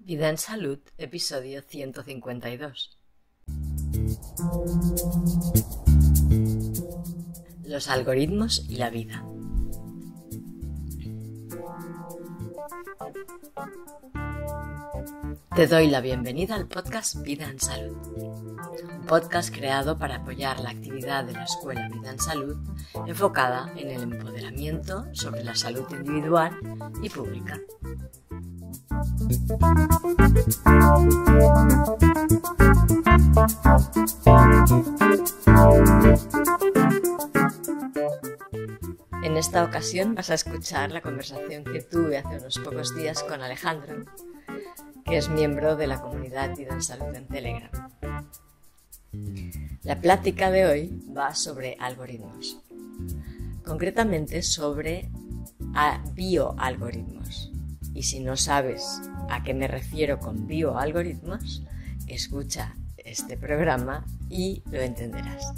Vida en Salud, episodio 152. Los algoritmos y la vida. Te doy la bienvenida al podcast Vida en Salud, un podcast creado para apoyar la actividad de la Escuela Vida en Salud enfocada en el empoderamiento sobre la salud individual y pública. En esta ocasión vas a escuchar la conversación que tuve hace unos pocos días con Alejandro, que es miembro de la Comunidad Vida en Salud en Telegram. La plática de hoy va sobre algoritmos, concretamente sobre bioalgoritmos. Y si no sabes a qué me refiero con bioalgoritmos, escucha este programa y lo entenderás.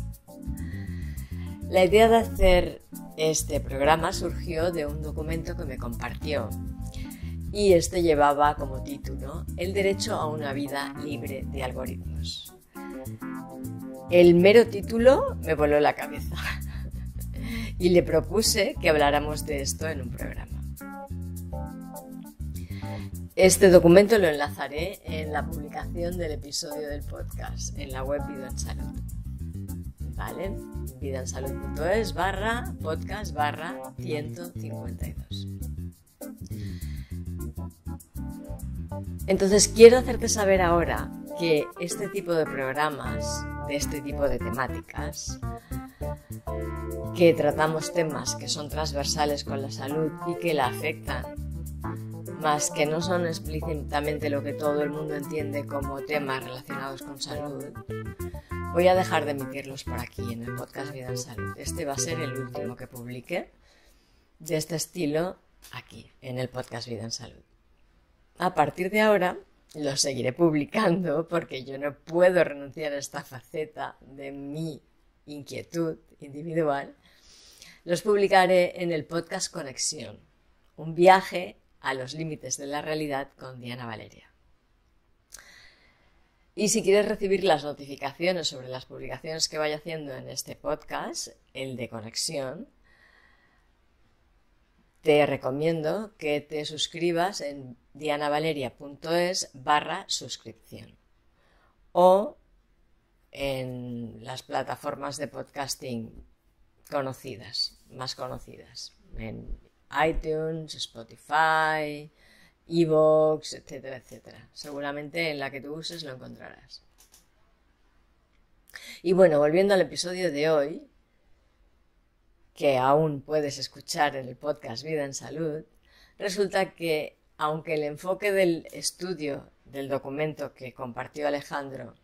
La idea de hacer este programa surgió de un documento que me compartió y este llevaba como título El derecho a una vida libre de algoritmos. El mero título me voló la cabeza y le propuse que habláramos de esto en un programa. Este documento lo enlazaré en la publicación del episodio del podcast, en la web Vida en Salud. ¿Vale? vidaensalud.es/podcast/152. Entonces quiero hacerte saber ahora que este tipo de programas, de este tipo de temáticas, que tratamos temas que son transversales con la salud y que la afectan, más que no son explícitamente lo que todo el mundo entiende como temas relacionados con salud, voy a dejar de emitirlos por aquí en el podcast Vida en Salud. Este va a ser el último que publique de este estilo aquí, en el podcast Vida en Salud. A partir de ahora lo seguiré publicando porque yo no puedo renunciar a esta faceta de mi inquietud individual. Los publicaré en el podcast Conexión, un viaje a los límites de la realidad con Diana Valeria. Y si quieres recibir las notificaciones sobre las publicaciones que vaya haciendo en este podcast, el de Conexión, te recomiendo que te suscribas en dianavaleria.es/suscripción o en las plataformas de podcasting conocidas, más conocidas, en iTunes, Spotify, iVoox, etcétera, etcétera. Seguramente en la que tú uses lo encontrarás. Y bueno, volviendo al episodio de hoy, que aún puedes escuchar en el podcast Vida en Salud, resulta que, aunque el enfoque del estudio del documento que compartió Alejandro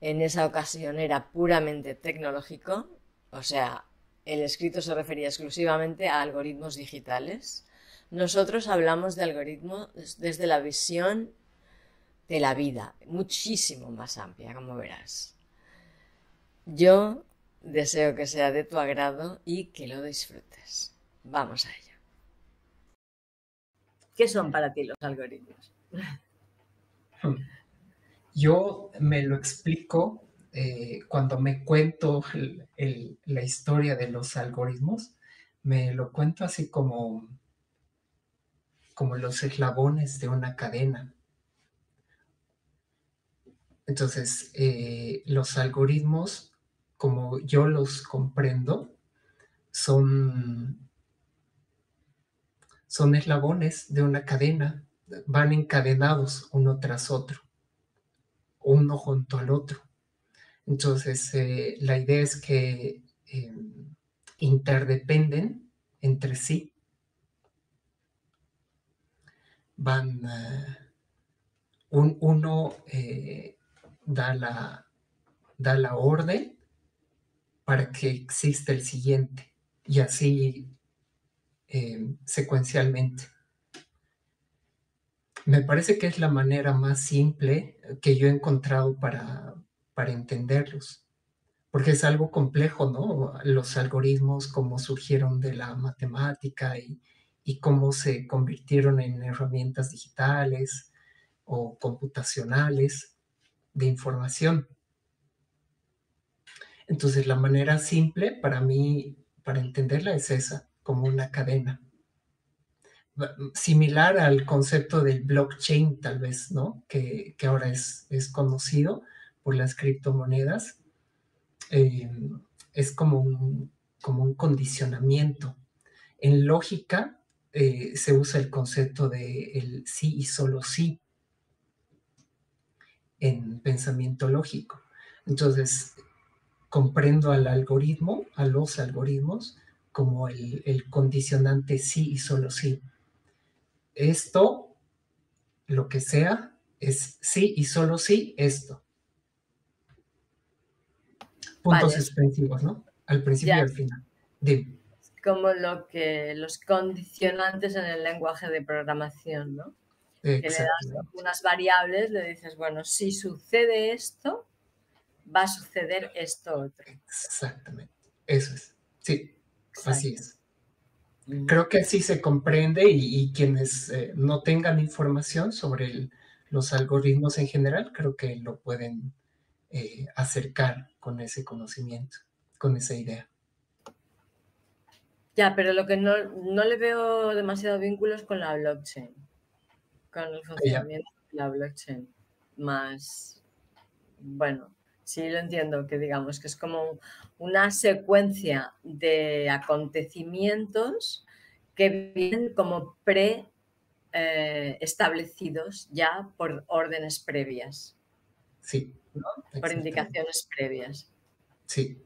en esa ocasión era puramente tecnológico, o sea, el escrito se refería exclusivamente a algoritmos digitales, nosotros hablamos de algoritmos desde la visión de la vida, muchísimo más amplia, como verás. Yo deseo que sea de tu agrado y que lo disfrutes. Vamos a ello. ¿Qué son para ti los algoritmos? Yo me lo explico. Cuando me cuento la historia de los algoritmos, me lo cuento así como los eslabones de una cadena. Entonces, los algoritmos, como yo los comprendo, son eslabones de una cadena, van encadenados uno tras otro, uno junto al otro. Entonces, la idea es que interdependen entre sí, van, uno da la orden para que exista el siguiente y así secuencialmente. Me parece que es la manera más simple que yo he encontrado para entenderlos, porque es algo complejo, ¿no? Los algoritmos, cómo surgieron de la matemática y cómo se convirtieron en herramientas digitales, o computacionales de información. Entonces, la manera simple para mí, para entenderla, es esa, como una cadena. Similar al concepto del blockchain, tal vez, ¿no? Que ahora es conocido por las criptomonedas. Es como un condicionamiento. En lógica se usa el concepto de el sí y solo sí en pensamiento lógico. Entonces, comprendo al algoritmo, a los algoritmos, como el condicionante sí y solo sí. Esto, lo que sea, es sí y solo sí esto. Puntos suspensivos, ¿no? Al principio y al final. Dime. Como lo que los condicionantes en el lenguaje de programación, ¿no? Que le das unas variables, le dices, bueno, si sucede esto, va a suceder esto otro. Exactamente. Eso es. Sí. Exacto. Así es. Creo que así se comprende y quienes no tengan información sobre los algoritmos en general, creo que lo pueden acercar con ese conocimiento, con esa idea. Ya, pero lo que no le veo demasiado vínculos con la blockchain, con el funcionamiento de la blockchain. Más, bueno, sí lo entiendo, que digamos que es como una secuencia de acontecimientos que vienen como establecidos ya por órdenes previas. Sí. ¿No? Por indicaciones previas. Sí.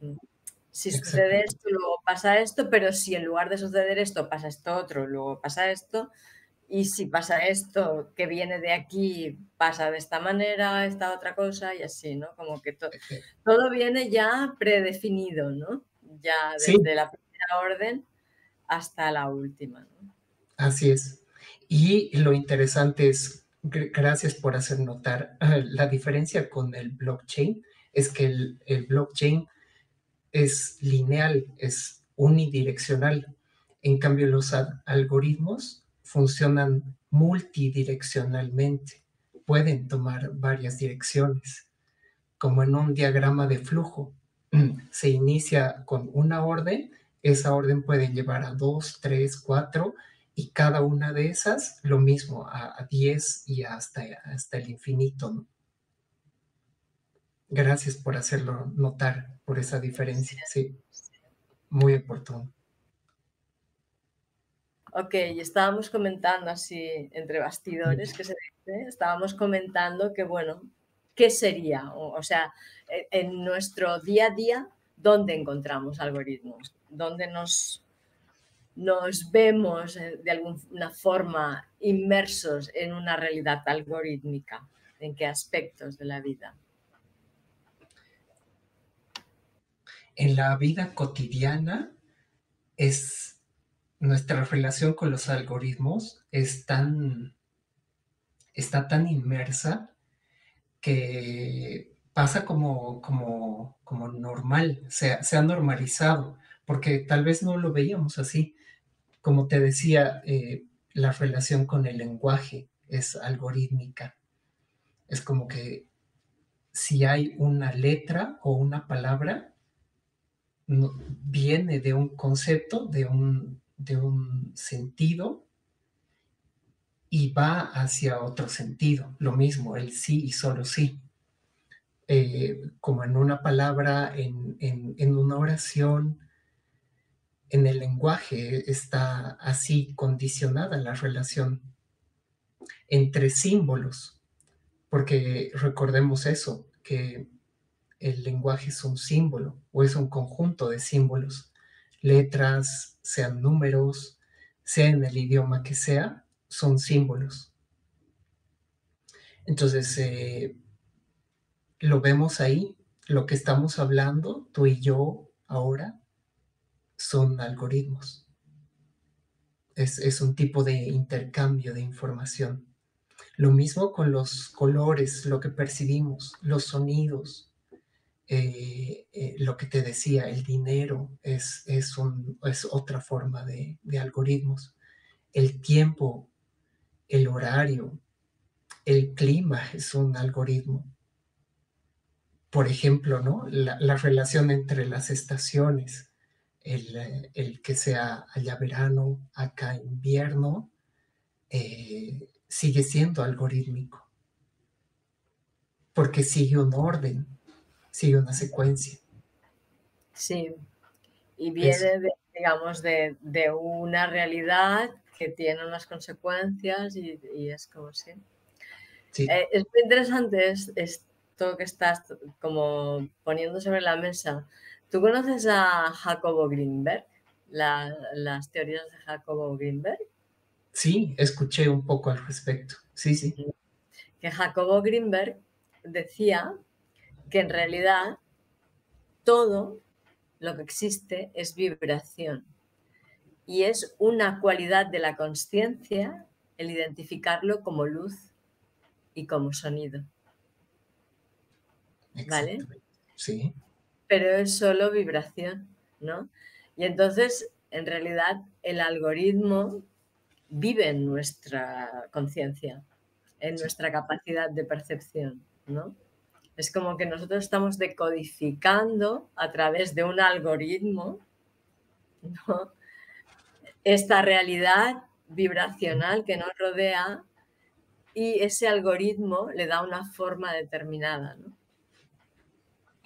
Si sucede esto, luego pasa esto, pero si en lugar de suceder esto pasa esto otro, luego pasa esto, y si pasa esto que viene de aquí, pasa de esta manera, esta otra cosa, y así, ¿no? Como que todo viene ya predefinido, ¿no? Ya desde la primera orden hasta la última, ¿no? Así es. Y lo interesante es, gracias por hacer notar, la diferencia con el blockchain es que el blockchain es lineal, es unidireccional. En cambio, los algoritmos funcionan multidireccionalmente. Pueden tomar varias direcciones, como en un diagrama de flujo. Se inicia con una orden, esa orden puede llevar a 2, 3, 4, y cada una de esas lo mismo, a 10 y hasta el infinito, ¿no? Gracias por hacerlo notar, por esa diferencia, sí. Muy oportuno. Ok, y estábamos comentando así, entre bastidores, que se dice, estábamos comentando que, bueno, ¿qué sería? O sea, en nuestro día a día, ¿dónde encontramos algoritmos? ¿Dónde nos vemos de alguna forma inmersos en una realidad algorítmica? ¿En qué aspectos de la vida? En la vida cotidiana es nuestra relación con los algoritmos está tan inmersa que pasa como normal, se ha normalizado, porque tal vez no lo veíamos así. Como te decía, la relación con el lenguaje es algorítmica. Es como que si hay una letra o una palabra, viene de un concepto, de un sentido, y va hacia otro sentido. Lo mismo, el sí y solo sí. Como en una palabra, en una oración, en el lenguaje está así condicionada la relación entre símbolos. Porque recordemos eso, que el lenguaje es un símbolo o es un conjunto de símbolos, letras, sean números, sea en el idioma que sea, son símbolos. Entonces, lo vemos ahí, lo que estamos hablando, tú y yo ahora, son algoritmos. Es un tipo de intercambio de información. Lo mismo con los colores, lo que percibimos, los sonidos. Lo que te decía, el dinero es otra forma de algoritmos. El tiempo, el horario, El clima es un algoritmo. Por ejemplo, ¿no? La relación entre las estaciones, el que sea allá verano, acá invierno, sigue siendo algorítmico. Porque sigue un orden, sigue una secuencia. Sí, y viene, de una realidad que tiene unas consecuencias y es como si... Sí. Es muy interesante esto que estás como poniendo sobre la mesa. ¿Tú conoces a Jacobo Grinberg? ¿Las teorías de Jacobo Grinberg? Sí, escuché un poco al respecto. Sí, sí. Que Jacobo Grinberg decía que en realidad todo lo que existe es vibración y es una cualidad de la consciencia el identificarlo como luz y como sonido. ¿Vale? Sí. Pero es solo vibración, ¿no? Y entonces, en realidad, el algoritmo vive en nuestra conciencia, en nuestra capacidad de percepción, ¿no? Es como que nosotros estamos decodificando a través de un algoritmo, ¿no?, esta realidad vibracional que nos rodea, y ese algoritmo le da una forma determinada, ¿no?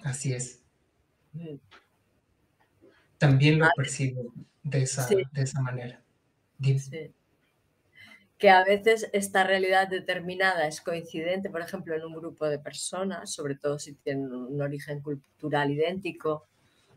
Así es. También lo percibo de esa manera. Sí. Que a veces esta realidad determinada es coincidente, por ejemplo, en un grupo de personas, sobre todo si tienen un origen cultural idéntico,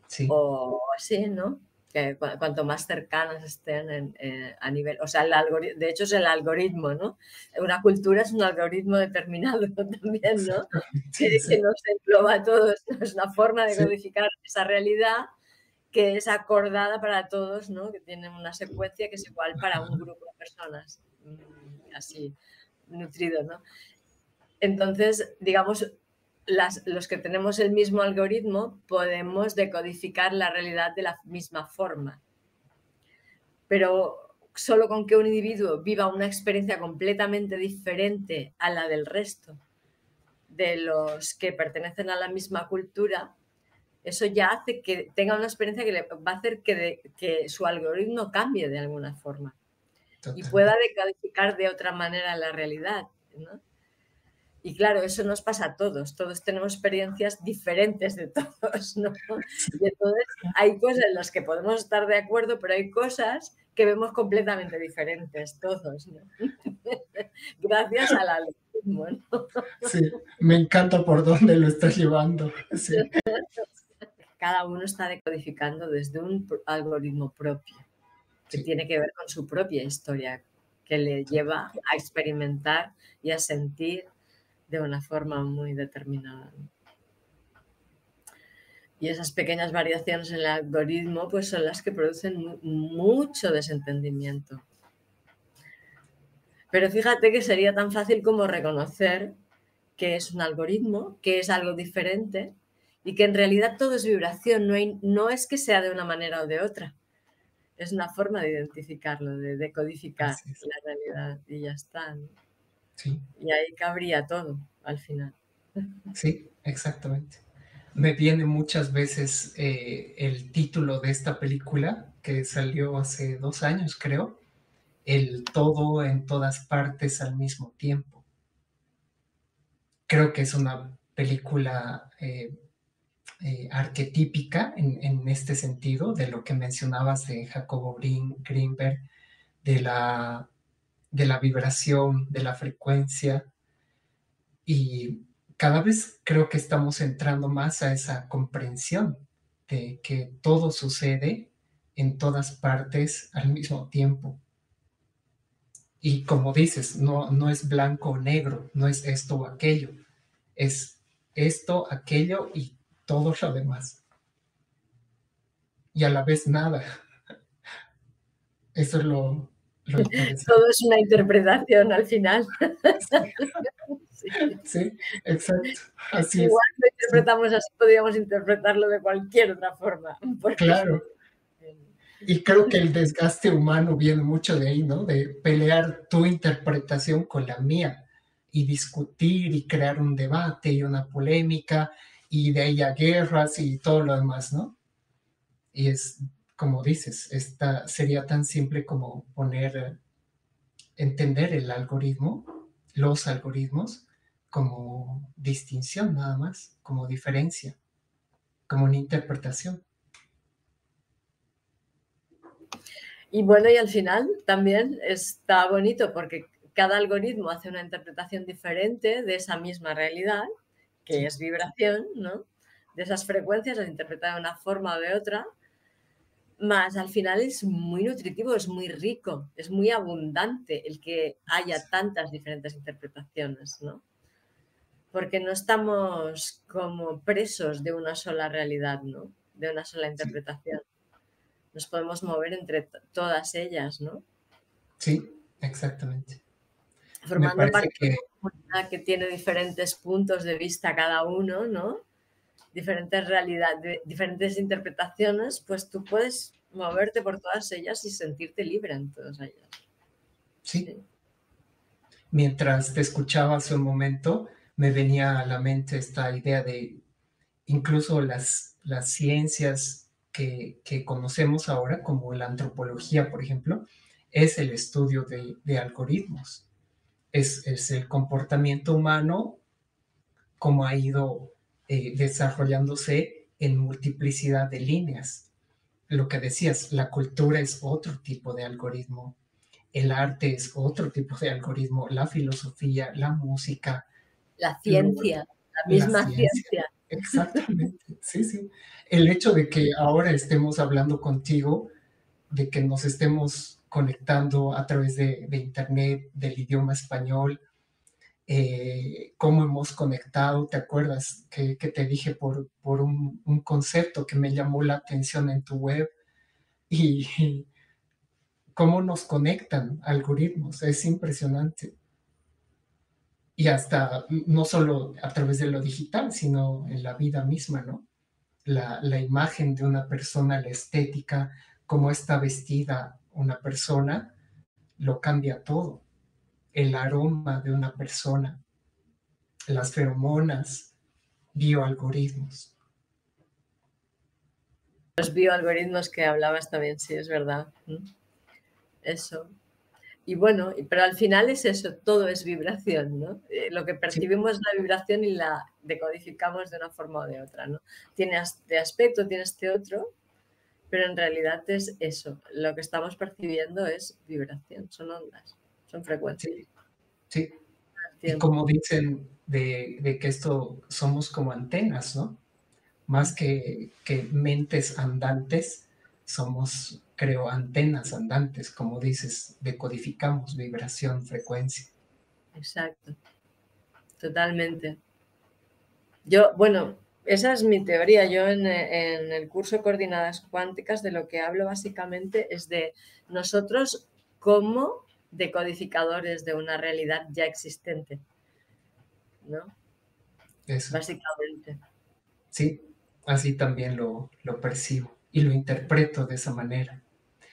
sí, o así, ¿no? Que cuanto más cercanas estén a nivel... O sea, de hecho es el algoritmo, ¿no? Una cultura es un algoritmo determinado también, ¿no? Sí, sí. Que nos engloba a todos. Es una forma de codificar esa realidad que es acordada para todos, ¿no? Que tiene una secuencia que es igual para un grupo de personas. Así, nutrido, ¿no? Entonces, digamos... Los que tenemos el mismo algoritmo podemos decodificar la realidad de la misma forma. Pero solo con que un individuo viva una experiencia completamente diferente a la del resto de los que pertenecen a la misma cultura, eso ya hace que tenga una experiencia que le va a hacer que su algoritmo cambie de alguna forma. Totalmente. Y pueda decodificar de otra manera la realidad, ¿no? Y claro, eso nos pasa a todos. Todos tenemos experiencias diferentes de todos, ¿no? Y entonces hay cosas en las que podemos estar de acuerdo, pero hay cosas que vemos completamente diferentes todos, ¿no? Gracias al algoritmo, ¿no? Sí, me encanta por dónde lo estás llevando. Sí. Cada uno está decodificando desde un algoritmo propio, que tiene que ver con su propia historia, que le lleva a experimentar y a sentir de una forma muy determinada. Y esas pequeñas variaciones en el algoritmo pues son las que producen mucho desentendimiento. Pero fíjate que sería tan fácil como reconocer que es un algoritmo, que es algo diferente y que en realidad todo es vibración, no es que sea de una manera o de otra. Es una forma de identificarlo, de decodificar la realidad y ya está, ¿no? Sí. Y ahí cabría todo al final. Sí, exactamente. Me viene muchas veces el título de esta película que salió hace 2 años, creo, el todo en todas partes al mismo tiempo. Creo que es una película arquetípica en este sentido, de lo que mencionabas de Jacobo Grinberg, de la vibración, de la frecuencia, y cada vez creo que estamos entrando más a esa comprensión de que todo sucede en todas partes al mismo tiempo. Y como dices, no es blanco o negro, no es esto o aquello, es esto, aquello y todo lo demás. Y a la vez nada. Eso es todo es una interpretación al final. Sí, sí, exacto. Así igual es. Lo interpretamos así, podríamos interpretarlo de cualquier otra forma. Claro. Y creo que el desgaste humano viene mucho de ahí, ¿no? De pelear tu interpretación con la mía y discutir y crear un debate y una polémica y de ella guerras y todo lo demás, ¿no? Y es, como dices, esta sería tan simple como poner, entender el algoritmo, los algoritmos, como distinción nada más, como diferencia, como una interpretación. Y bueno, y al final también está bonito porque cada algoritmo hace una interpretación diferente de esa misma realidad, que es vibración, ¿no? De esas frecuencias las interpreta de una forma o de otra, más al final es muy nutritivo, es muy rico, es muy abundante el que haya tantas diferentes interpretaciones, ¿no? Porque no estamos como presos de una sola realidad, ¿no? De una sola interpretación. Nos podemos mover entre todas ellas, ¿no? Sí, exactamente. Formando parte que... de una comunidad que tiene diferentes puntos de vista cada uno, ¿no? Diferentes realidades, diferentes interpretaciones, pues tú puedes moverte por todas ellas y sentirte libre en todas ellas. Sí. Sí. Mientras te escuchaba hace un momento, me venía a la mente esta idea de incluso las ciencias que conocemos ahora, como la antropología, por ejemplo, es el estudio de algoritmos. Es el comportamiento humano como ha ido desarrollándose en multiplicidad de líneas. Lo que decías, la cultura es otro tipo de algoritmo, el arte es otro tipo de algoritmo, la filosofía, la música. La ciencia, la misma ciencia. Exactamente, sí, sí. El hecho de que ahora estemos hablando contigo, de que nos estemos conectando a través de internet, del idioma español, cómo hemos conectado, ¿te acuerdas que te dije por un concepto que me llamó la atención en tu web? Y cómo nos conectan algoritmos, es impresionante. Y hasta, no solo a través de lo digital, sino en la vida misma, ¿no? La imagen de una persona, la estética, cómo está vestida una persona, lo cambia todo. El aroma de una persona, las feromonas, bioalgoritmos. Los bioalgoritmos que hablabas también, sí, es verdad. Eso. Y bueno, pero al final es eso, todo es vibración, ¿no? Lo que percibimos es la vibración y la decodificamos de una forma o de otra, ¿no? Tiene este aspecto, tiene este otro, pero en realidad es eso. Lo que estamos percibiendo es vibración, son ondas, son frecuencias. Sí, sí. Y como dicen de que esto somos como antenas, ¿no? Más que mentes andantes, somos... creo, antenas andantes, como dices, decodificamos vibración, frecuencia. Exacto, totalmente. Yo, bueno, esa es mi teoría. Yo en el curso Coordenadas Cuánticas de lo que hablo básicamente es de nosotros como decodificadores de una realidad ya existente, ¿no? Eso. Básicamente. Sí, así también lo percibo y lo interpreto de esa manera.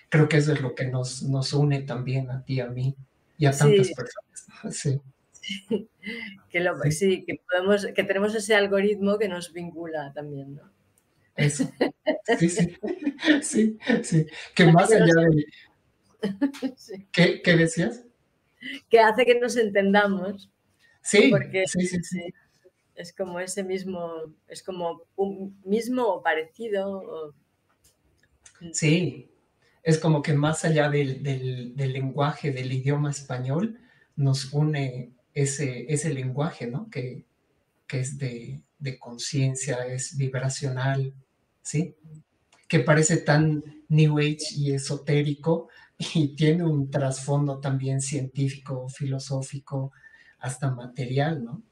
Creo que eso es lo que nos une también a ti, a mí y a tantas personas. Sí. Sí. Sí, que tenemos ese algoritmo que nos vincula también, ¿no? Eso. Sí, sí. Sí, sí. Que más allá de... Sí. ¿Qué decías? Que hace que nos entendamos. Sí. Porque, sí, sí, sí. Sí, es como ese mismo, es como un mismo o parecido. O... Sí. Es como que más allá del lenguaje, del idioma español, nos une ese lenguaje, ¿no? Que es de conciencia, es vibracional, ¿sí? Que parece tan New Age y esotérico y tiene un trasfondo también científico, filosófico, hasta material, ¿no?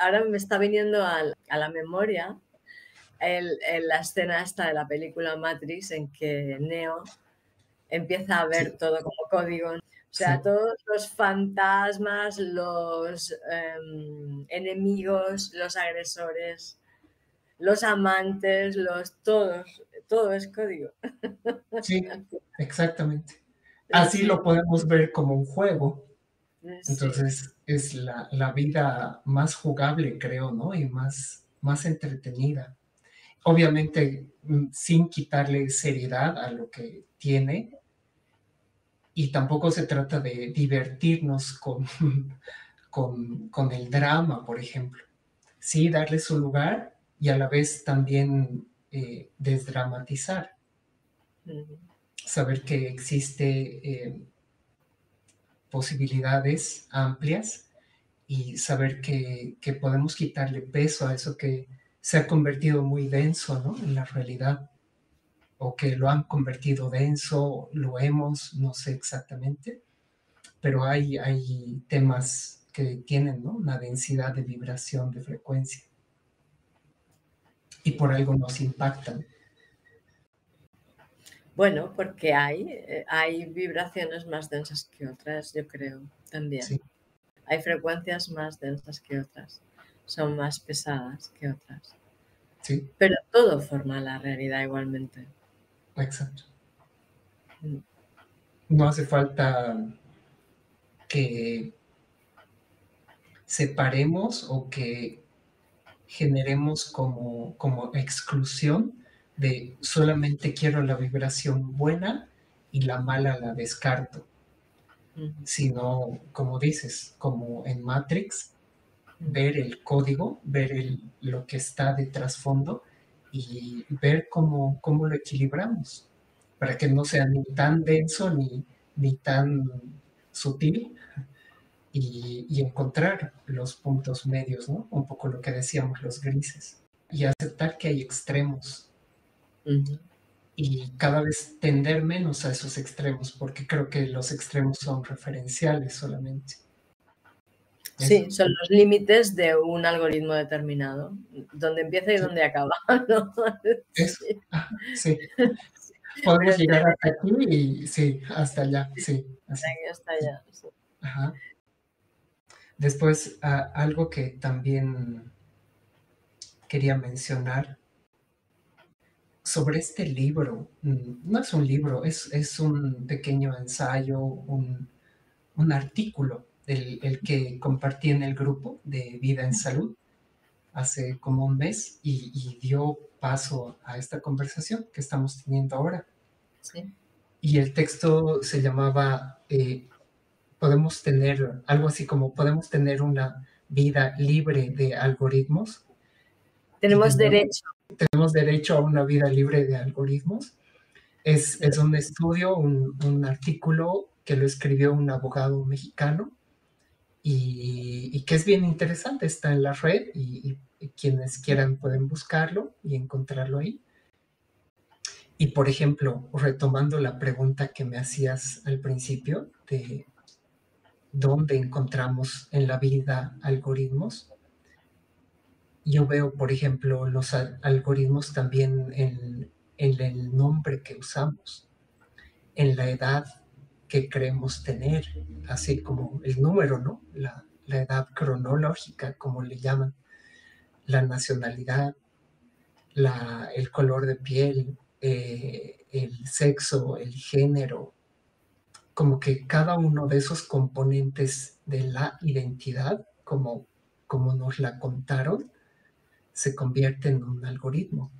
Ahora me está viniendo a la memoria la escena esta de la película Matrix en que Neo... empieza a ver todo como código. O sea, todos los fantasmas, los enemigos, los agresores, los amantes, todo es código. Sí, exactamente. Así lo podemos ver como un juego. Entonces, es la vida más jugable, creo, ¿no? Y más entretenida. Obviamente, sin quitarle seriedad a lo que tiene. Y tampoco se trata de divertirnos con el drama, por ejemplo. Sí, darle su lugar y a la vez también desdramatizar. Saber que existe posibilidades amplias y saber que podemos quitarle peso a eso que se ha convertido muy denso, ¿no? En la realidad, o que lo han convertido denso, lo hemos, no sé exactamente, pero hay temas que tienen, ¿no?, una densidad de vibración, de frecuencia, y por algo nos impactan. Bueno, porque hay vibraciones más densas que otras, yo creo, también. Sí. Hay frecuencias más densas que otras, son más pesadas que otras. Sí. Pero todo forma la realidad igualmente. Exacto. No hace falta que separemos o que generemos como exclusión de solamente quiero la vibración buena y la mala la descarto. Sino, como dices, como en Matrix, ver el código, ver lo que está de trasfondo y ver cómo lo equilibramos para que no sea ni tan denso ni tan sutil y encontrar los puntos medios, ¿no? Un poco lo que decíamos, los grises, y aceptar que hay extremos. Y cada vez tender menos a esos extremos, porque creo que los extremos son referenciales solamente. Sí, son los límites de un algoritmo determinado, donde empieza y donde acaba, ¿no? Eso. Sí. Podemos llegar hasta aquí y sí, hasta allá, sí. Así. Hasta allá, sí. Ajá. Después, algo que también quería mencionar sobre este libro. No es un libro, es un pequeño ensayo, un artículo. El que compartí en el grupo de Vida en Salud hace como un mes y dio paso a esta conversación que estamos teniendo ahora. Sí. Y el texto se llamaba podemos tener, algo así como podemos tener una vida libre de algoritmos. Tenemos derecho a una vida libre de algoritmos. Es un estudio, un artículo que lo escribió un abogado mexicano. Y que es bien interesante, está en la red y quienes quieran pueden buscarlo y encontrarlo ahí. Y, por ejemplo, retomando la pregunta que me hacías al principio de dónde encontramos en la vida algoritmos, yo veo, por ejemplo, los algoritmos también en el nombre que usamos, en la edad que creemos tener, así como el número, ¿no? La edad cronológica, como le llaman, la nacionalidad, el color de piel, el sexo, el género, como que cada uno de esos componentes de la identidad, como nos la contaron, se convierte en un algoritmo.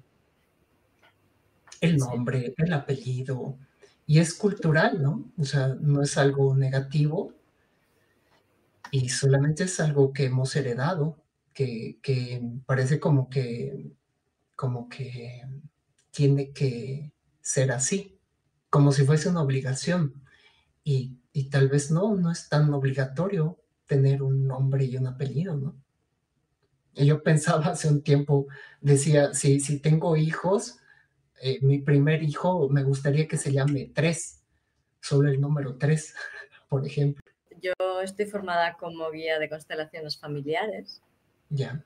El nombre, sí. El apellido. Y es cultural, ¿no? O sea, no es algo negativo y solamente es algo que hemos heredado, que parece como que tiene que ser así, como si fuese una obligación. Y tal vez no es tan obligatorio tener un nombre y un apellido, ¿no? Y yo pensaba hace un tiempo, decía, si tengo hijos... mi primer hijo me gustaría que se llame 3, solo el número 3, por ejemplo. Yo estoy formada como guía de constelaciones familiares. Ya.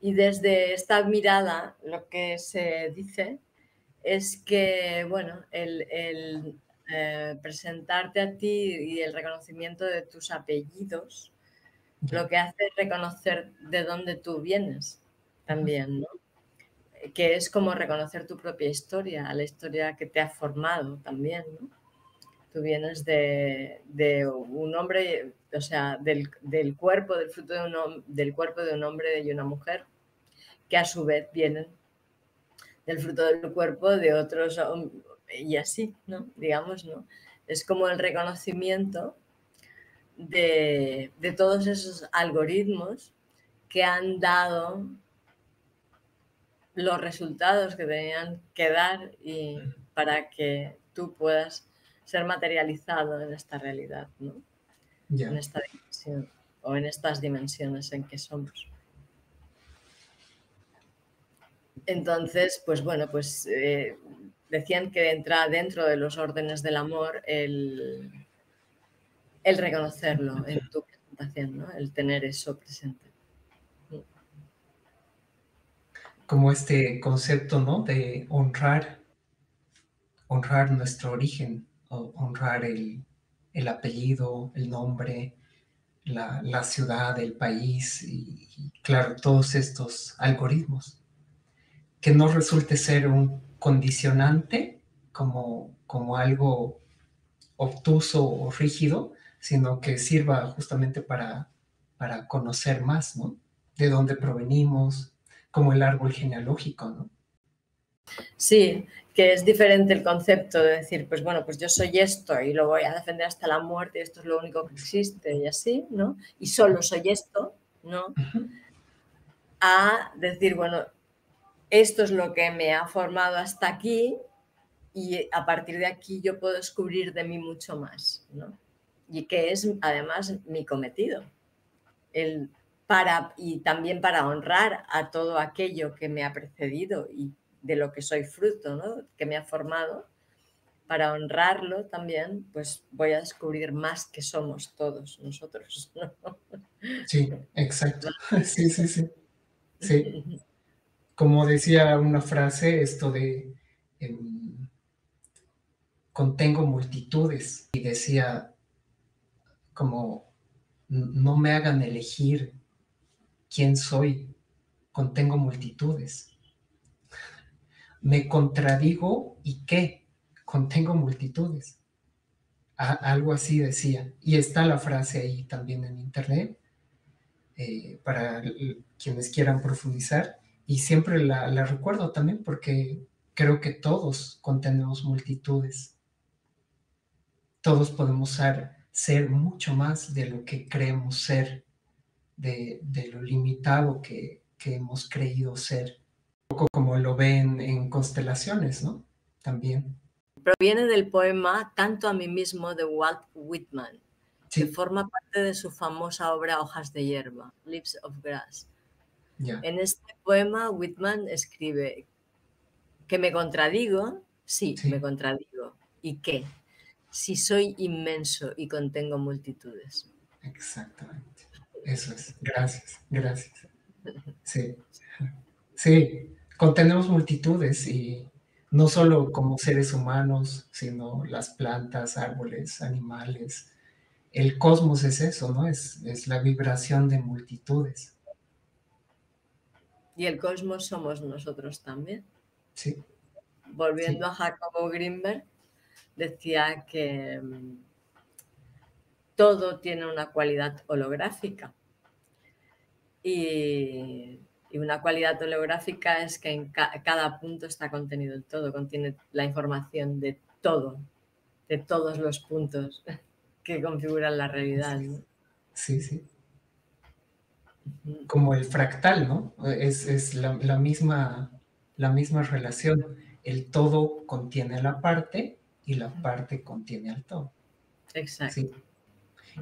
Y desde esta mirada lo que se dice es que, bueno, el presentarte a ti y el reconocimiento de tus apellidos, ya, lo que hace es reconocer de dónde tú vienes también, ¿no? Que es como reconocer tu propia historia, la historia que te ha formado también, ¿no? Tú vienes de un hombre, o sea, del cuerpo, del fruto de del cuerpo de un hombre y una mujer, que a su vez vienen del fruto del cuerpo de otros, y así, ¿no? Digamos, ¿no? Es como el reconocimiento de todos esos algoritmos que han dado los resultados que tenían que dar y para que tú puedas ser materializado en esta realidad, ¿no? Yeah. En esta dimensión o en estas dimensiones en que somos. Entonces, pues bueno, pues decían que entra dentro de los órdenes del amor el reconocerlo en tu presentación, ¿no? El tener eso presente. Como este concepto, ¿no? De honrar nuestro origen, honrar el apellido, el nombre, la ciudad, el país y claro, todos estos algoritmos. Que no resulte ser un condicionante como algo obtuso o rígido, sino que sirva justamente para conocer más, ¿no? De dónde provenimos, como el árbol genealógico, ¿no? Sí, que es diferente el concepto de decir, pues bueno, pues yo soy esto y lo voy a defender hasta la muerte, esto es lo único que existe y así, ¿no? Y solo soy esto, ¿no? Uh-huh. A decir, bueno, esto es lo que me ha formado hasta aquí y a partir de aquí yo puedo descubrir de mí mucho más, ¿no? Y que es además mi cometido, y también para honrar a todo aquello que me ha precedido y de lo que soy fruto, ¿no? Que me ha formado, para honrarlo también, pues voy a descubrir más que somos todos nosotros, ¿no? Sí, exacto. Sí, sí, sí. Sí. Como decía una frase, esto de contengo multitudes, y decía como no me hagan elegir quién soy, contengo multitudes. Me contradigo y qué, contengo multitudes. Algo así decía. Y está la frase ahí también en internet, para quienes quieran profundizar. Y siempre la recuerdo también porque creo que todos contenemos multitudes. Todos podemos ser mucho más de lo que creemos ser, de lo limitado que hemos creído ser. Un poco como lo ven en Constelaciones, ¿no? También. Proviene del poema Canto a mí mismo de Walt Whitman, sí, que forma parte de su famosa obra Hojas de hierba, Leaves of Grass. Yeah. En este poema Whitman escribe que me contradigo, sí, me contradigo, ¿y qué? Si soy inmenso y contengo multitudes. Exactamente. Eso es. Gracias, gracias. Sí, sí, contenemos multitudes y no solo como seres humanos, sino las plantas, árboles, animales. El cosmos es eso, ¿no? Es la vibración de multitudes. Y el cosmos somos nosotros también. Sí. Volviendo a Jacobo Grinberg, decía que todo tiene una cualidad holográfica y una cualidad holográfica es que en cada punto está contenido el todo, contiene la información de todo, de todos los puntos que configuran la realidad, ¿no? Sí, sí. Como el fractal, ¿no? Es la misma relación. El todo contiene la parte y la parte contiene al todo. Exacto. Sí.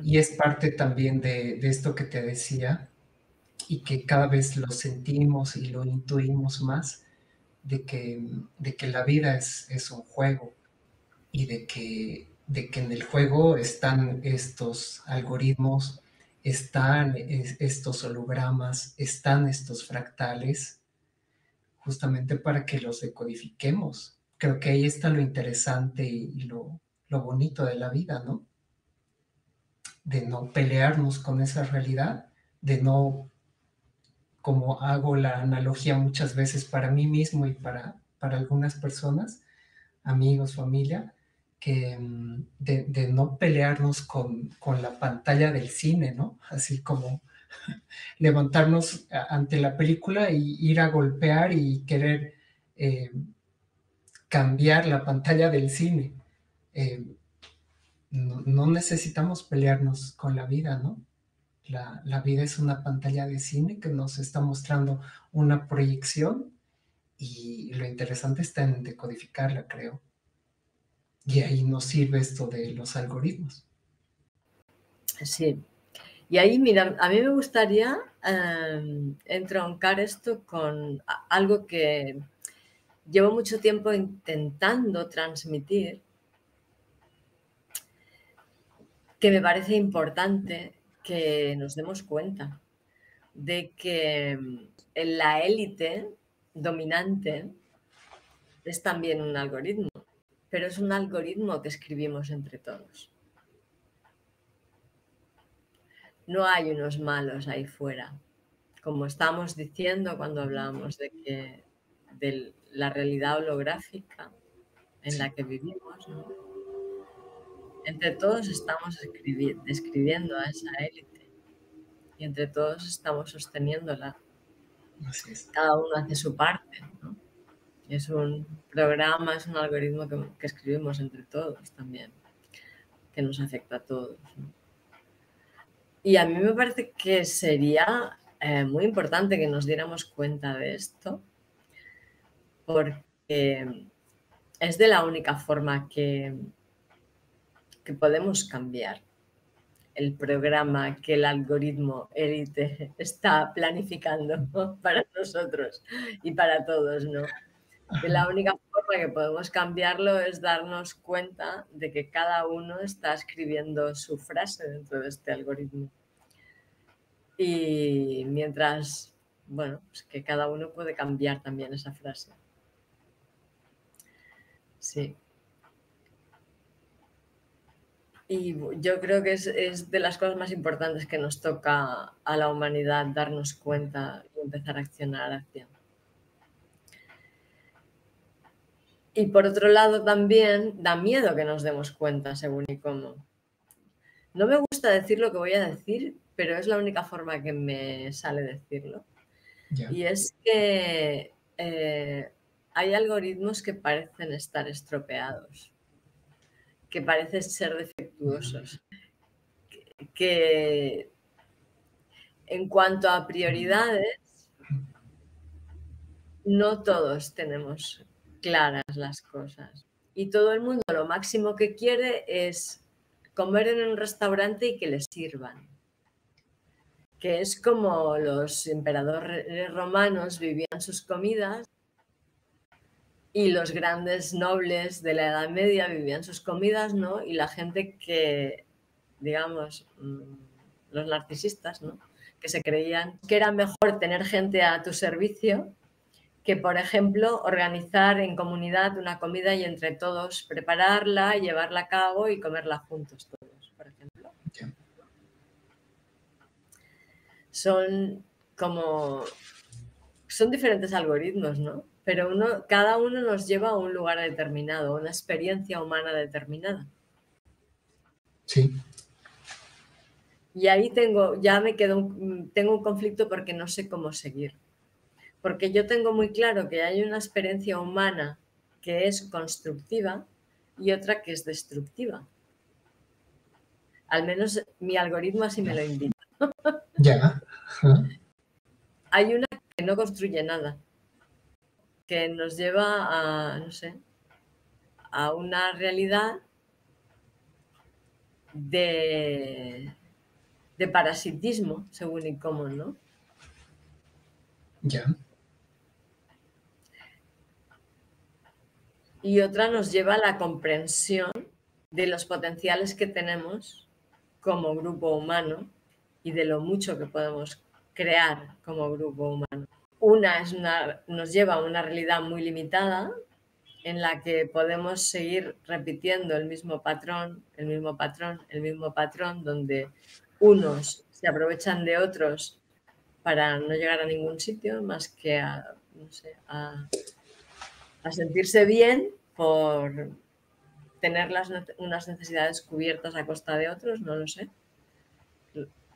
Y es parte también de esto que te decía y que cada vez lo sentimos y lo intuimos más, de que la vida es un juego y de que en el juego están estos algoritmos, están estos hologramas, están estos fractales, justamente para que los decodifiquemos. Creo que ahí está lo interesante y lo bonito de la vida, ¿no? De no pelearnos con esa realidad, de no, como hago la analogía muchas veces para mí mismo y para algunas personas, amigos, familia, que de no pelearnos con la pantalla del cine, ¿no? Así como levantarnos ante la película y ir a golpear y querer cambiar la pantalla del cine. No necesitamos pelearnos con la vida, ¿no? La vida es una pantalla de cine que nos está mostrando una proyección y lo interesante está en decodificarla, creo. Y ahí nos sirve esto de los algoritmos. Sí. Y ahí, mira, a mí me gustaría entroncar esto con algo que llevo mucho tiempo intentando transmitir, que me parece importante que nos demos cuenta de que la élite dominante es también un algoritmo, pero es un algoritmo que escribimos entre todos. No hay unos malos ahí fuera, como estábamos diciendo cuando hablábamos de la realidad holográfica en la que vivimos, ¿no? Entre todos estamos escribiendo a esa élite y entre todos estamos sosteniéndola. Así es. Cada uno hace su parte, ¿no? Es un programa, es un algoritmo que escribimos entre todos también, que nos afecta a todos, ¿no? Y a mí me parece que sería muy importante que nos diéramos cuenta de esto, porque es de la única forma que podemos cambiar el programa que el algoritmo élite está planificando para nosotros y para todos, ¿no? Que la única forma que podemos cambiarlo es darnos cuenta de que cada uno está escribiendo su frase dentro de este algoritmo. Y mientras, bueno, pues que cada uno puede cambiar también esa frase. Sí. Y yo creo que es de las cosas más importantes que nos toca a la humanidad darnos cuenta y empezar a accionar hacia. Y por otro lado también da miedo que nos demos cuenta según y cómo. No me gusta decir lo que voy a decir, pero es la única forma que me sale decirlo. Yeah. Y es que hay algoritmos que parecen estar estropeados, que parecen ser defectuosos, que en cuanto a prioridades, no todos tenemos claras las cosas. Y todo el mundo lo máximo que quiere es comer en un restaurante y que le sirvan. Que es como los emperadores romanos vivían sus comidas y los grandes nobles de la Edad Media vivían sus comidas, ¿no? Y la gente que, digamos, los narcisistas, ¿no? Que se creían que era mejor tener gente a tu servicio que, por ejemplo, organizar en comunidad una comida y entre todos prepararla, llevarla a cabo y comerla juntos todos, por ejemplo. Yeah. Son diferentes algoritmos, ¿no? Pero cada uno nos lleva a un lugar determinado, a una experiencia humana determinada. Sí. Y ahí tengo un conflicto porque no sé cómo seguir. Porque yo tengo muy claro que hay una experiencia humana que es constructiva y otra que es destructiva. Al menos mi algoritmo así me lo indica. Ya. Hay una que no construye nada, que nos lleva a, no sé, a una realidad de parasitismo, según y cómo, ¿no? Ya. Y otra nos lleva a la comprensión de los potenciales que tenemos como grupo humano y de lo mucho que podemos crear como grupo humano. Nos lleva a una realidad muy limitada en la que podemos seguir repitiendo el mismo patrón, donde unos se aprovechan de otros para no llegar a ningún sitio más que a, no sé, a sentirse bien por tener unas necesidades cubiertas a costa de otros, no lo sé.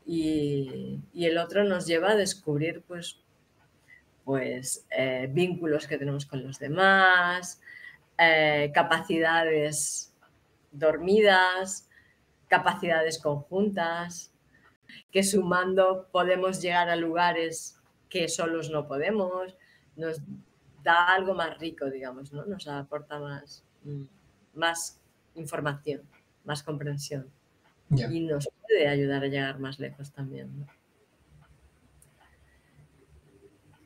Y el otro nos lleva a descubrir pues vínculos que tenemos con los demás, capacidades dormidas, capacidades conjuntas, que sumando podemos llegar a lugares que solos no podemos, nos da algo más rico, digamos, ¿no? Nos aporta más información, más comprensión. Yeah. Y nos puede ayudar a llegar más lejos también, ¿no?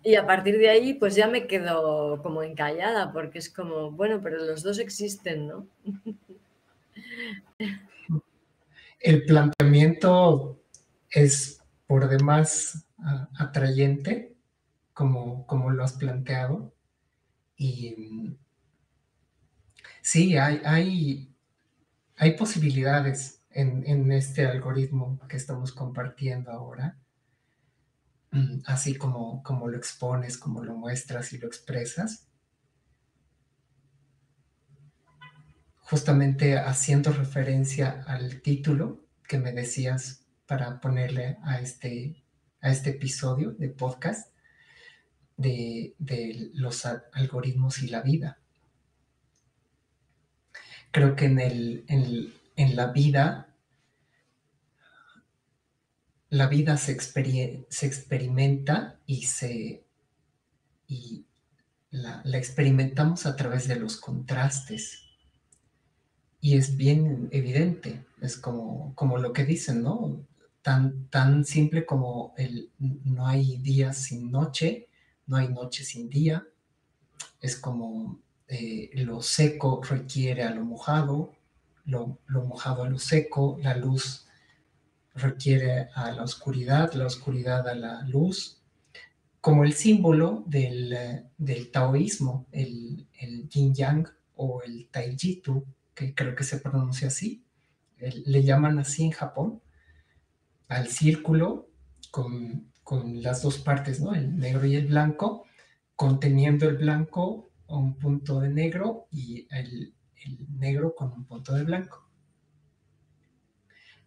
Y a partir de ahí, pues ya me quedo como encallada, porque es como, bueno, pero los dos existen, ¿no? El planteamiento es por demás atrayente, como lo has planteado. Y sí, hay posibilidades en este algoritmo que estamos compartiendo ahora, así como lo expones, como lo muestras y lo expresas, justamente haciendo referencia al título que me decías para ponerle a este episodio de podcast de los algoritmos y la vida. Creo que en la vida, se experimenta y la experimentamos a través de los contrastes. Y es bien evidente, es como lo que dicen, ¿no? Tan simple como no hay día sin noche, no hay noche sin día. Es como lo seco requiere a lo mojado, lo mojado a lo seco, la luz requiere a la oscuridad a la luz, como el símbolo del taoísmo, el yin-yang o el taijitu, que creo que se pronuncia así, le llaman así en Japón, al círculo con las dos partes, ¿no? El negro y el blanco, conteniendo el blanco a un punto de negro y el negro con un punto de blanco.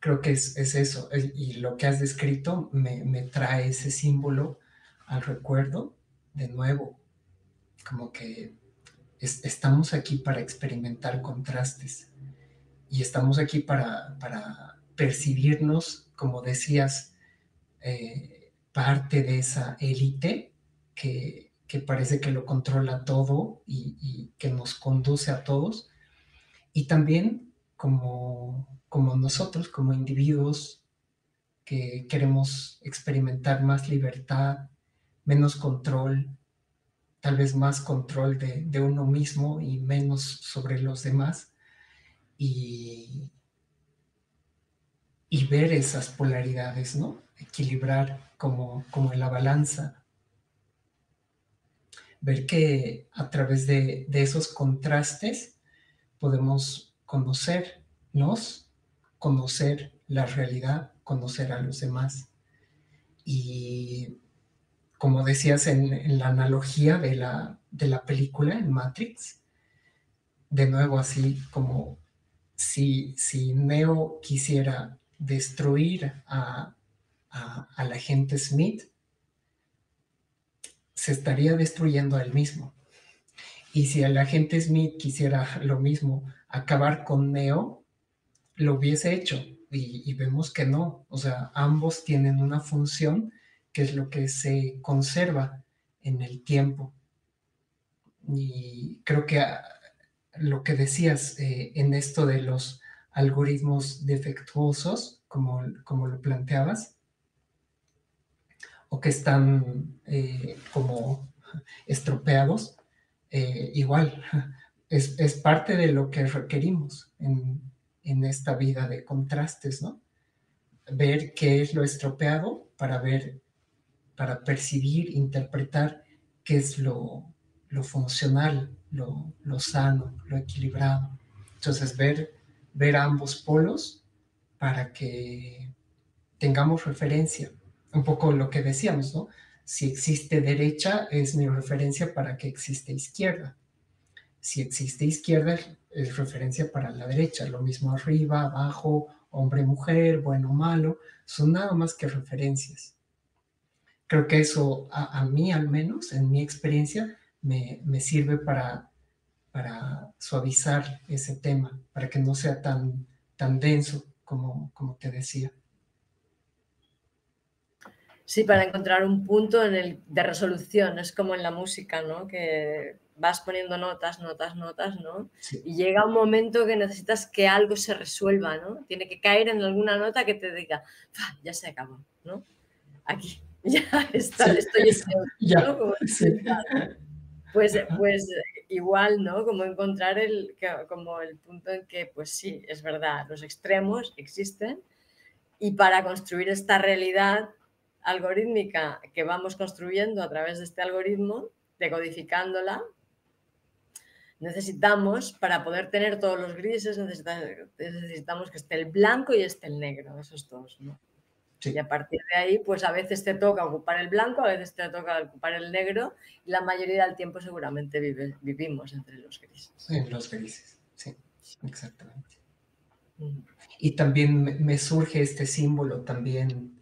Creo que es eso. Y lo que has descrito me trae ese símbolo al recuerdo de nuevo. Como que estamos aquí para experimentar contrastes. Y estamos aquí para percibirnos, como decías, parte de esa élite que parece que lo controla todo y que nos conduce a todos. Y también como nosotros, como individuos que queremos experimentar más libertad, menos control, tal vez más control de uno mismo y menos sobre los demás. Y ver esas polaridades, ¿no? Equilibrar como en la balanza. Ver que a través de esos contrastes podemos conocernos, conocer la realidad, conocer a los demás. Y como decías en la analogía de la película en Matrix, de nuevo así como si Neo quisiera destruir al agente Smith, se estaría destruyendo a él mismo. Y si el agente Smith quisiera lo mismo, acabar con Neo, lo hubiese hecho. Y vemos que no. O sea, ambos tienen una función que es lo que se conserva en el tiempo. Y creo que lo que decías en esto de los algoritmos defectuosos, como lo planteabas, o que están como estropeados, igual, es parte de lo que requerimos en esta vida de contrastes, ¿no? Ver qué es lo estropeado para percibir, interpretar qué es lo funcional, lo sano, lo equilibrado. Entonces, ver ambos polos para que tengamos referencia. Un poco lo que decíamos, ¿no? Si existe derecha, es mi referencia para que existe izquierda. Si existe izquierda, es referencia para la derecha, lo mismo arriba, abajo, hombre, mujer, bueno, malo, son nada más que referencias. Creo que eso, a mí al menos, en mi experiencia, me sirve para suavizar ese tema, para que no sea tan denso como te decía. Sí, para encontrar un punto de resolución, es como en la música, ¿no? Que vas poniendo notas, ¿no? Sí. Y llega un momento que necesitas que algo se resuelva, ¿no? Tiene que caer en alguna nota que te diga, ¡ah, ya se acabó!, ¿no? Aquí, ya está, sí, estoy... Sí, ya, ¿no? Como, sí. Pues igual, ¿no? Como encontrar el punto en que, pues sí, es verdad, los extremos existen y para construir esta realidad algorítmica que vamos construyendo a través de este algoritmo, decodificándola, necesitamos, para poder tener todos los grises, necesitamos que esté el blanco y esté el negro, esos dos, ¿no? Sí. Y a partir de ahí, pues a veces te toca ocupar el blanco, a veces te toca ocupar el negro y la mayoría del tiempo seguramente vivimos entre los grises. Sí, los grises, sí, exactamente. Y también me surge este símbolo también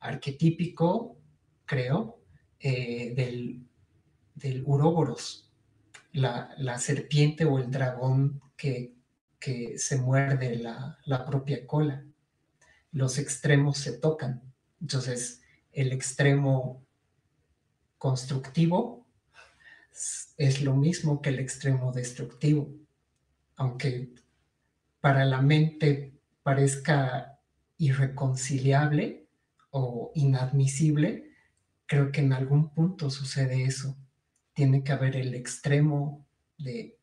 arquetípico, creo, del Uróboros, la serpiente o el dragón que se muerde la propia cola. Los extremos se tocan. Entonces, el extremo constructivo es lo mismo que el extremo destructivo. Aunque para la mente parezca irreconciliable o inadmisible, creo que en algún punto sucede eso. Tiene que haber el extremo de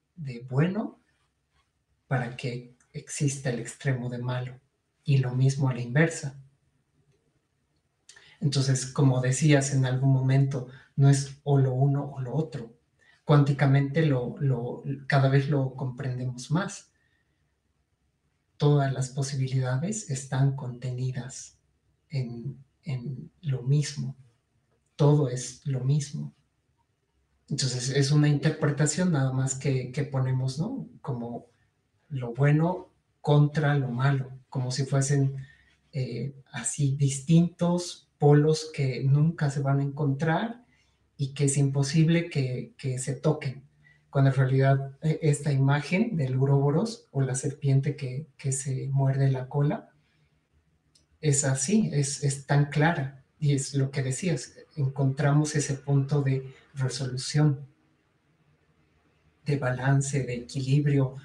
bueno para que exista el extremo de malo. Y lo mismo a la inversa. Entonces, como decías en algún momento, no es o lo uno o lo otro. Cuánticamente cada vez lo comprendemos más. Todas las posibilidades están contenidas en lo mismo. Todo es lo mismo. Entonces, es una interpretación nada más que ponemos, ¿no? Como lo bueno contra lo malo, como si fuesen así distintos polos que nunca se van a encontrar y que es imposible que se toquen, cuando en realidad esta imagen del Uróboros o la serpiente que se muerde la cola es así, es tan clara y es lo que decías, encontramos ese punto de resolución, de balance, de equilibrio,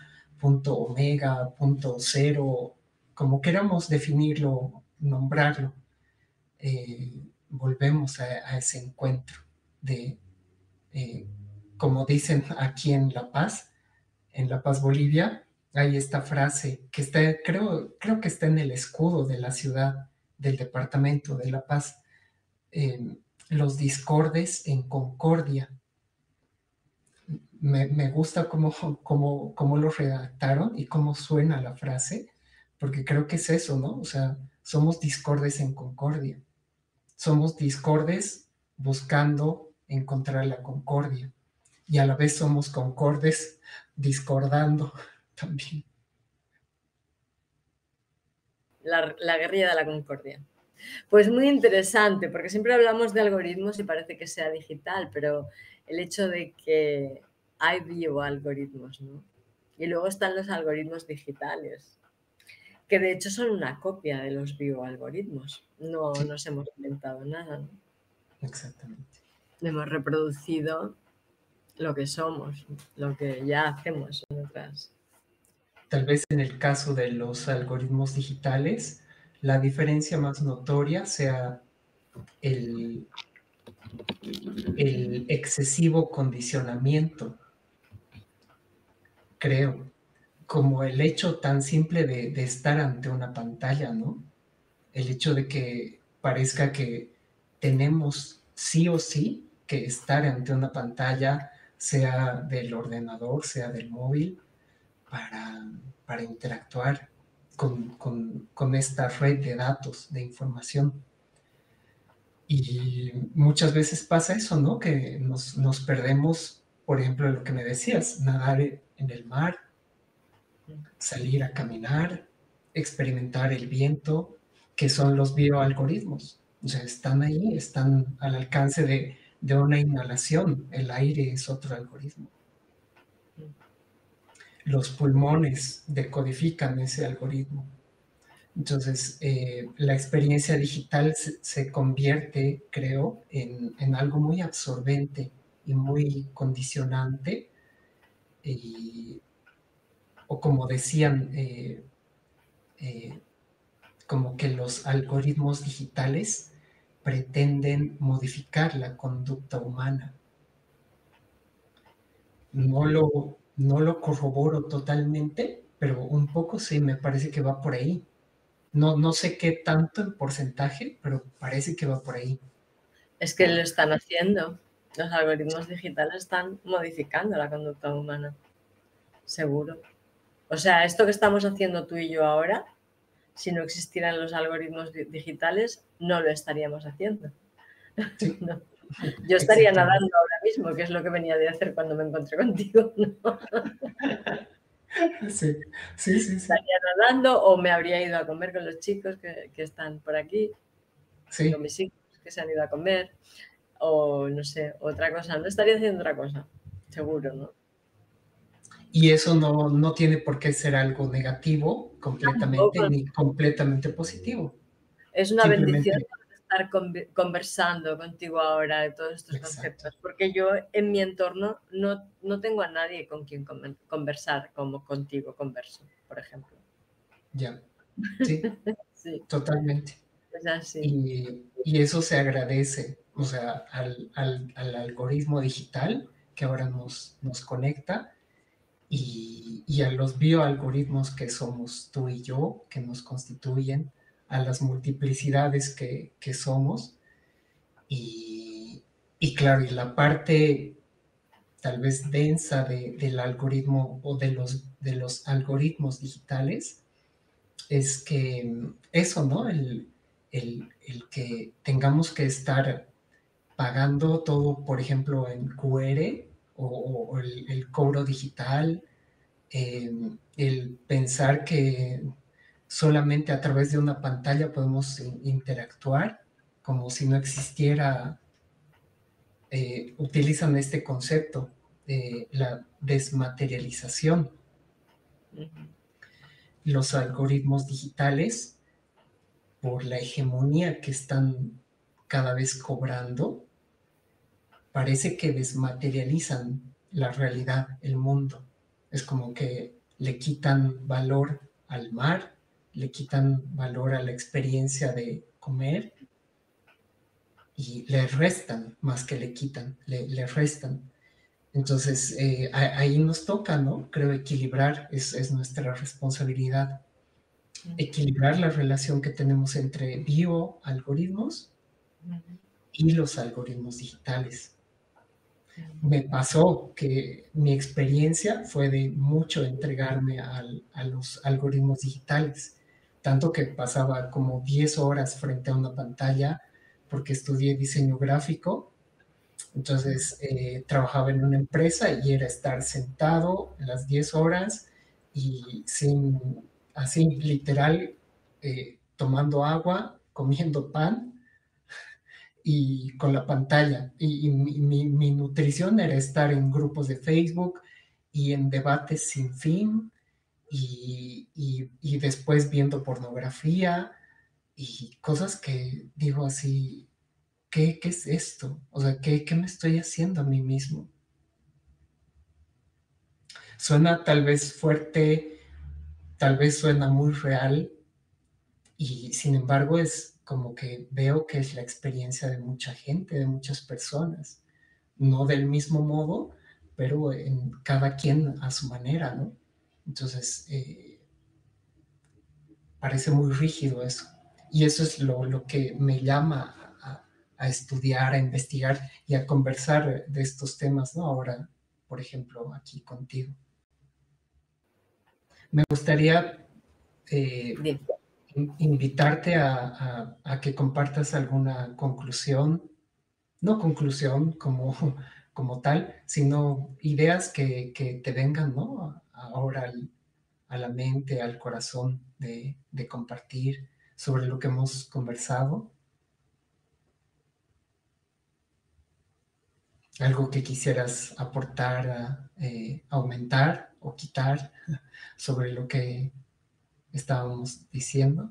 punto omega, punto cero, como queramos definirlo, nombrarlo, volvemos a ese encuentro de, como dicen aquí en La Paz, Bolivia, hay esta frase que está, creo que está en el escudo de la ciudad, del departamento de La Paz, los discordes en concordia. Me gusta cómo lo redactaron y cómo suena la frase, porque creo que es eso, ¿no? O sea, somos discordes en concordia. Somos discordes buscando encontrar la concordia. Y a la vez somos concordes discordando también. La guerrilla de la concordia. Pues muy interesante, porque siempre hablamos de algoritmos y parece que sea digital, pero el hecho de que hay bioalgoritmos, ¿no? Y luego están los algoritmos digitales, que de hecho son una copia de los bioalgoritmos. No nos hemos inventado nada, ¿no? Exactamente. Hemos reproducido lo que somos, lo que ya hacemos en otras. Tal vez en el caso de los algoritmos digitales, la diferencia más notoria sea el excesivo condicionamiento, creo, como el hecho tan simple de estar ante una pantalla, ¿no? El hecho de que parezca que tenemos sí o sí que estar ante una pantalla, sea del ordenador, sea del móvil, para interactuar con esta red de datos, de información. Y muchas veces pasa eso, ¿no? Que nos perdemos, por ejemplo, lo que me decías, nadar en el mar, salir a caminar, experimentar el viento, que son los bioalgoritmos. O sea, están ahí, están al alcance de una inhalación. El aire es otro algoritmo. Los pulmones decodifican ese algoritmo. Entonces, la experiencia digital se convierte, creo, en algo muy absorbente y muy condicionante. O como decían, como que los algoritmos digitales pretenden modificar la conducta humana. No lo corroboro totalmente, pero un poco sí, me parece que va por ahí. No sé qué tanto en porcentaje, pero parece que va por ahí. Es que lo están haciendo. Los algoritmos digitales están modificando la conducta humana, seguro. O sea, esto que estamos haciendo tú y yo ahora, si no existieran los algoritmos digitales, no lo estaríamos haciendo. Sí. No. Yo estaría nadando ahora mismo, que es lo que venía de hacer cuando me encontré contigo, ¿no? Sí, sí, sí. Estaría nadando o me habría ido a comer con los chicos que están por aquí, sí, con mis hijos que se han ido a comer, o no sé, otra cosa. No estaría haciendo otra cosa, seguro, ¿no? Y eso no tiene por qué ser algo negativo completamente, ni completamente positivo. Es una bendición estar conversando contigo ahora de todos estos conceptos, porque yo en mi entorno no tengo a nadie con quien conversar como contigo converso, por ejemplo. Ya, sí, sí, totalmente. Es así. Y eso se agradece, o sea, al algoritmo digital que ahora nos conecta, y a los bioalgoritmos que somos tú y yo, que nos constituyen, a las multiplicidades que somos. Y claro, y la parte tal vez densa del algoritmo o de los algoritmos digitales es que eso, ¿no? El que tengamos que estar pagando todo, por ejemplo, en QR, o el cobro digital, el pensar que solamente a través de una pantalla podemos interactuar, como si no existiera. Utilizan este concepto de la desmaterialización. Los algoritmos digitales, por la hegemonía que están cada vez cobrando, parece que desmaterializan la realidad, el mundo. Es como que le quitan valor al mar, le quitan valor a la experiencia de comer y le restan, más que le quitan, le restan. Entonces, ahí nos toca, ¿no? Creo equilibrar, es nuestra responsabilidad. Equilibrar la relación que tenemos entre bioalgoritmos y los algoritmos digitales. Me pasó que mi experiencia fue de mucho entregarme a los algoritmos digitales, tanto que pasaba como 10 horas frente a una pantalla porque estudié diseño gráfico. Entonces trabajaba en una empresa y era estar sentado las 10 horas y así literal, tomando agua, comiendo pan, y con la pantalla, y mi nutrición era estar en grupos de Facebook y en debates sin fin, y después viendo pornografía y cosas que digo así, ¿qué es esto? O sea, ¿qué me estoy haciendo a mí mismo? Suena tal vez fuerte, tal vez suena muy real, y sin embargo es como que veo que es la experiencia de mucha gente, de muchas personas. No del mismo modo, pero en cada quien a su manera, ¿no? Entonces, parece muy rígido eso. Y eso es lo que me llama a estudiar, a investigar y a conversar de estos temas, ¿no? Ahora, por ejemplo, aquí contigo. Me gustaría invitarte a que compartas alguna conclusión, no conclusión como tal, sino ideas que te vengan, ¿no? Ahora a la mente, al corazón de compartir sobre lo que hemos conversado? ¿Algo que quisieras aportar, aumentar o quitar sobre lo que estábamos diciendo?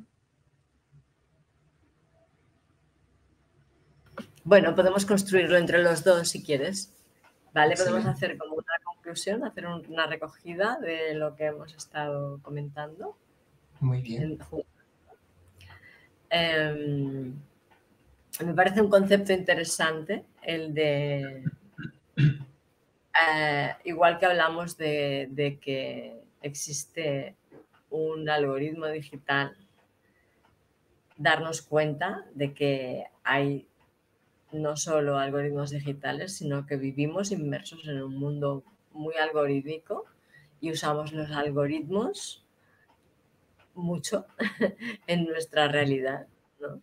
Bueno, podemos construirlo entre los dos si quieres, ¿vale? Podemos hacer como una conclusión, hacer una recogida de lo que hemos estado comentando. Muy bien. Me parece un concepto interesante el de, igual que hablamos de que existe un algoritmo digital, darnos cuenta de que hay no solo algoritmos digitales, sino que vivimos inmersos en un mundo muy algorítmico y usamos los algoritmos mucho en nuestra realidad, ¿no?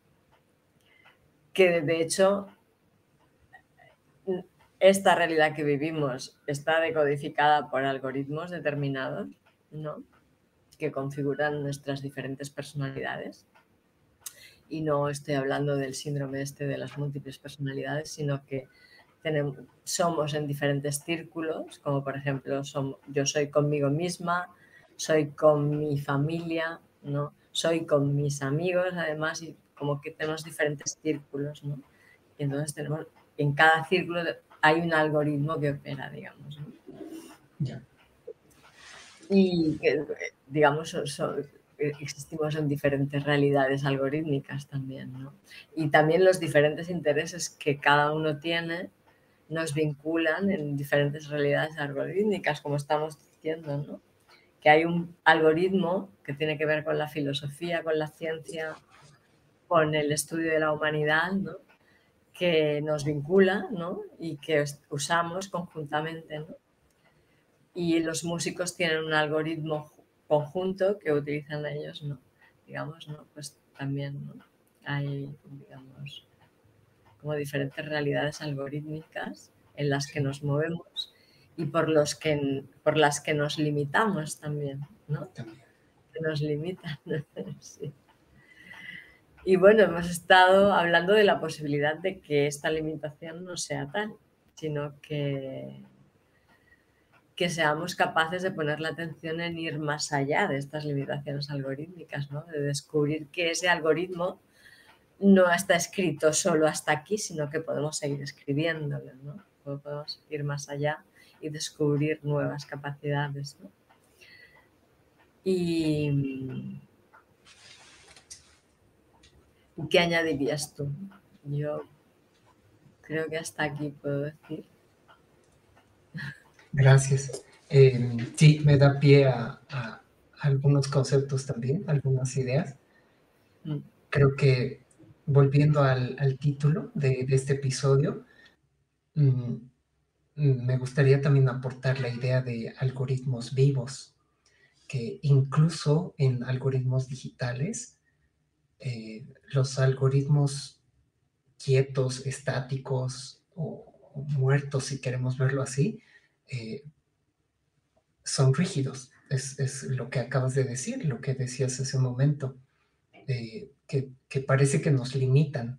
Que de hecho esta realidad que vivimos está decodificada por algoritmos determinados, ¿no?, que configuran nuestras diferentes personalidades. Y no estoy hablando del síndrome este de las múltiples personalidades, sino que somos en diferentes círculos, como por ejemplo yo soy conmigo misma, soy con mi familia, ¿no?, soy con mis amigos, además, y como que tenemos diferentes círculos, ¿no? Y entonces tenemos, en cada círculo hay un algoritmo que opera, digamos, ¿no? Yeah. Y, digamos, existimos en diferentes realidades algorítmicas también, ¿no? Y también los diferentes intereses que cada uno tiene nos vinculan en diferentes realidades algorítmicas, como estamos diciendo, ¿no? Que hay un algoritmo que tiene que ver con la filosofía, con la ciencia, con el estudio de la humanidad, ¿no?, que nos vincula, ¿no?, y que usamos conjuntamente, ¿no? Y los músicos tienen un algoritmo conjunto que utilizan ellos, ¿no?, digamos, ¿no?, pues también, ¿no?, hay, digamos, como diferentes realidades algorítmicas en las que nos movemos y por las que nos limitamos también, ¿no?, que nos limitan. Sí. Y bueno, hemos estado hablando de la posibilidad de que esta limitación no sea tal, sino que seamos capaces de poner la atención en ir más allá de estas limitaciones algorítmicas, ¿no?, de descubrir que ese algoritmo no está escrito solo hasta aquí, sino que podemos seguir escribiéndolo, ¿no?, podemos ir más allá y descubrir nuevas capacidades, ¿no? ¿Y qué añadirías tú? Yo creo que hasta aquí puedo decir. Gracias. Sí, me da pie a algunos conceptos también, algunas ideas. Creo que volviendo al título de este episodio, me gustaría también aportar la idea de algoritmos vivos, que incluso en algoritmos digitales, los algoritmos quietos, estáticos o muertos, si queremos verlo así, son rígidos, es lo que acabas de decir, lo que decías hace un momento, que parece que nos limitan.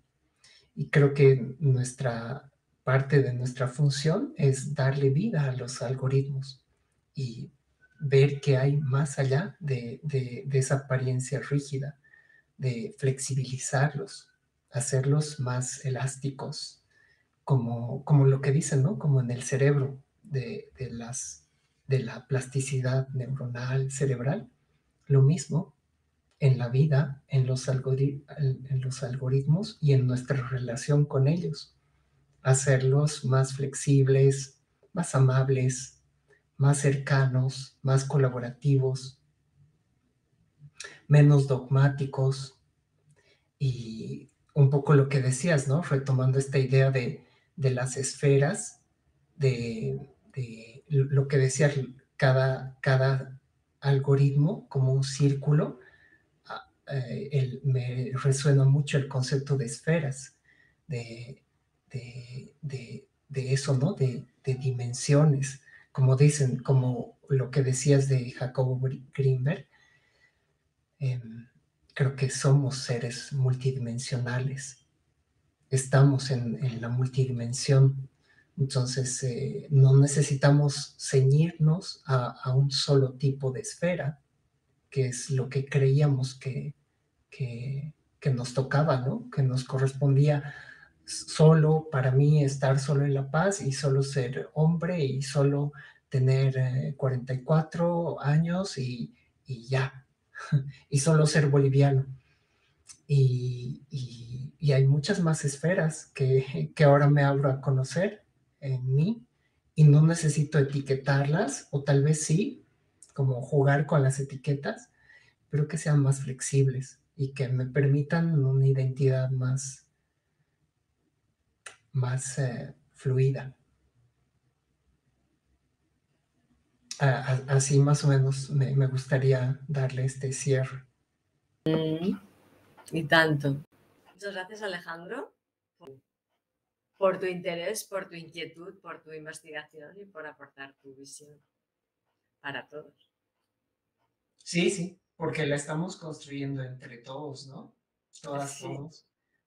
Y creo que nuestra parte de nuestra función es darle vida a los algoritmos y ver que hay más allá de esa apariencia rígida, de flexibilizarlos, hacerlos más elásticos, como lo que dicen, ¿no?, como en el cerebro. De la plasticidad neuronal cerebral, lo mismo en la vida, en los algoritmos y en nuestra relación con ellos, hacerlos más flexibles, más amables, más cercanos, más colaborativos, menos dogmáticos. Y un poco lo que decías, ¿no?, retomando esta idea de las esferas, de lo que decía, cada algoritmo como un círculo. Me resuena mucho el concepto de esferas, de eso, ¿no?, de dimensiones, como dicen, como lo que decías de Jacobo Grinberg, creo que somos seres multidimensionales, estamos en la multidimensión, entonces no necesitamos ceñirnos a un solo tipo de esfera, que es lo que creíamos que nos tocaba, ¿no? Que nos correspondía solo para mí estar solo en la paz y solo ser hombre y solo tener 44 años y ya, y solo ser boliviano. Y hay muchas más esferas que ahora me abro a conocer en mí y no necesito etiquetarlas, o tal vez sí, como jugar con las etiquetas, pero que sean más flexibles y que me permitan una identidad más fluida. Así más o menos me gustaría darle este cierre. Y tanto. Muchas gracias, Alejandro, por tu interés, por tu inquietud, por tu investigación y por aportar tu visión para todos. Sí, sí, porque la estamos construyendo entre todos, ¿no? Todas, sí. Todos.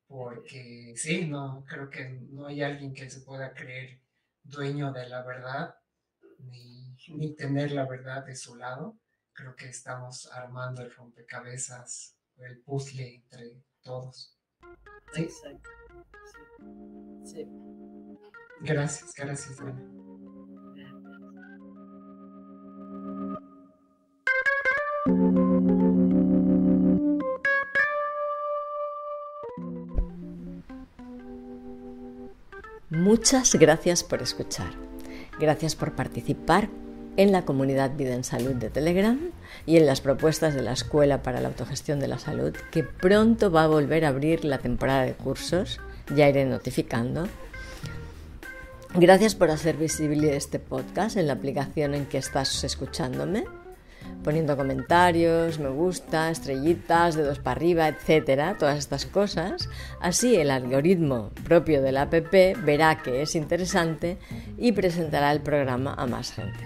Porque sí, no, creo que no hay alguien que se pueda creer dueño de la verdad ni tener la verdad de su lado. Creo que estamos armando el rompecabezas, el puzzle entre todos. ¿Sí? Exacto. Sí. Sí. Gracias, gracias, Diana. Muchas gracias por escuchar. Gracias por participar en la Comunidad Vida en Salud de Telegram y en las propuestas de la Escuela para la Autogestión de la Salud, que pronto va a volver a abrir la temporada de cursos, ya iré notificando. Gracias por hacer visible este podcast en la aplicación en que estás escuchándome, poniendo comentarios, me gusta, estrellitas, dedos para arriba, etcétera, todas estas cosas. Así el algoritmo propio de la app verá que es interesante y presentará el programa a más gente.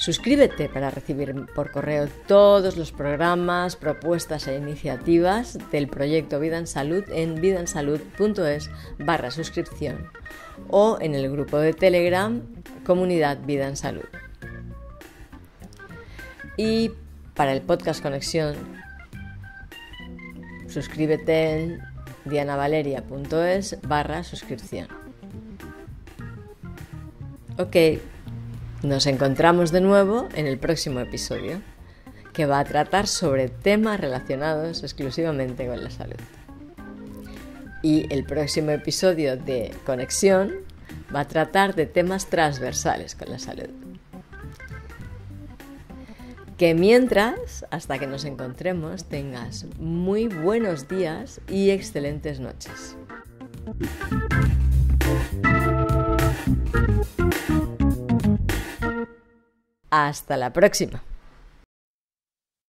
Suscríbete para recibir por correo todos los programas, propuestas e iniciativas del proyecto Vida en Salud en vidaensalud.es/suscripción o en el grupo de Telegram Comunidad Vida en Salud. Y para el podcast Conexión, suscríbete en dianavaleria.es/suscripción. Ok, nos encontramos de nuevo en el próximo episodio, que va a tratar sobre temas relacionados exclusivamente con la salud. Y el próximo episodio de Conexión va a tratar de temas transversales con la salud. Que mientras, hasta que nos encontremos, tengas muy buenos días y excelentes noches. Hasta la próxima.